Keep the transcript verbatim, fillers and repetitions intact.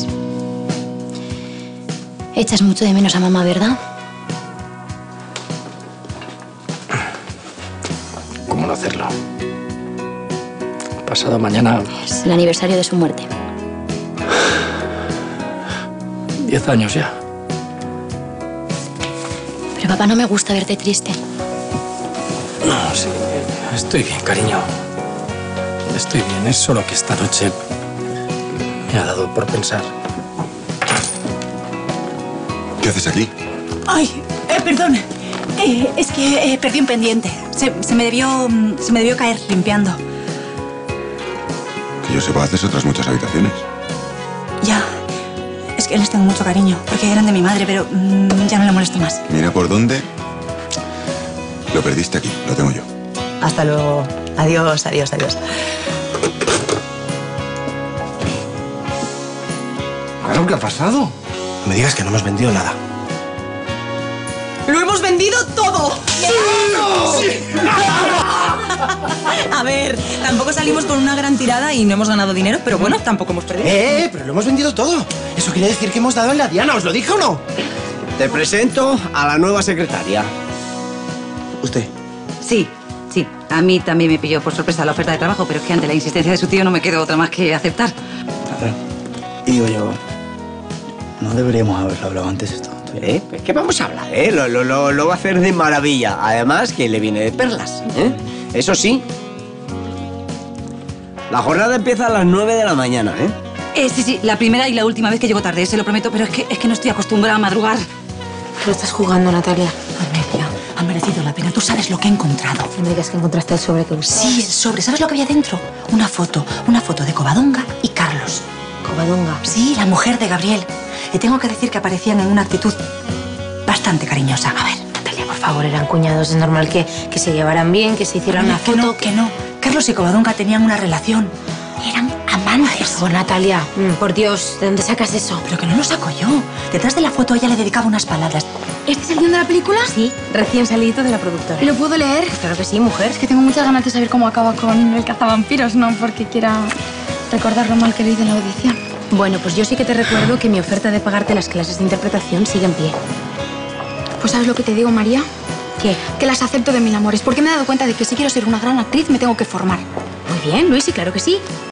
vacaciones. Echas mucho de menos a mamá, ¿verdad? ¿Cómo no hacerlo? Pasado mañana... Es el aniversario de su muerte. Diez años ya. Pero papá, no me gusta verte triste. No, sí, estoy bien, cariño. Estoy bien, es solo que esta noche me ha dado por pensar. ¿Qué haces aquí? Ay, eh, perdón. Eh, es que eh, perdí un pendiente. Se, se, me debió, se me debió caer limpiando. Que yo sepa, haces otras muchas habitaciones. Ya. Es que les tengo mucho cariño, porque eran de mi madre, pero mmm, ya no le molesto más. Mira por dónde. Lo perdiste aquí, lo tengo yo. Hasta luego. Adiós, adiós, adiós. Claro, ¿qué ha pasado? No me digas que no hemos vendido nada. ¡Lo hemos vendido todo! ¡Sí! ¡Sí! A ver, tampoco salimos con una gran tirada y no hemos ganado dinero, pero bueno, tampoco hemos perdido. ¡Eh! Pero lo hemos vendido todo. Eso quiere decir que hemos dado en la diana, ¿os lo dije o no? Te presento a la nueva secretaria. ¿Usted? Sí, sí. A mí también me pilló por sorpresa la oferta de trabajo, pero es que ante la insistencia de su tío no me quedó otra más que aceptar. A ver, y yo llevo... No deberíamos haberlo hablado antes esto. ¿Eh? Es que vamos a hablar, ¿eh? Lo, lo, lo, lo va a hacer de maravilla. Además, que le viene de perlas, ¿eh? Eso sí. La jornada empieza a las nueve de la mañana, ¿eh? Eh, sí, sí. La primera y la última vez que llego tarde, se lo prometo. Pero es que, es que no estoy acostumbrada a madrugar. Lo estás jugando, Natalia. Natalia, ha merecido la pena. Tú sabes lo que he encontrado. No me digas que encontraste el sobre que buscabas. Sí, el sobre. ¿Sabes lo que había dentro? Una foto. Una foto de Covadonga y Carlos. ¿Covadonga? Sí, la mujer de Gabriel. Le tengo que decir que aparecían en una actitud bastante cariñosa. A ver, Natalia, por favor, eran cuñados. Es normal que, que se llevaran bien, que se hicieran una foto. No, que no. Carlos y Covadonga tenían una relación. Eran amantes. Por favor, Natalia, por Dios, ¿de dónde sacas eso? Pero que no lo saco yo. Detrás de la foto ella le dedicaba unas palabras. ¿Estás saliendo de la película? Sí, recién salido de la productora. ¿Lo puedo leer? Claro que sí, mujer. Es que tengo muchas ganas de saber cómo acaba con el cazavampiros, no porque quiera recordar lo mal que leí de la audición. Bueno, pues yo sí que te recuerdo que mi oferta de pagarte las clases de interpretación sigue en pie. Pues ¿sabes lo que te digo, María? ¿Qué? Que las acepto de mil amores, porque me he dado cuenta de que si quiero ser una gran actriz me tengo que formar. Muy bien, Luis, y claro que sí.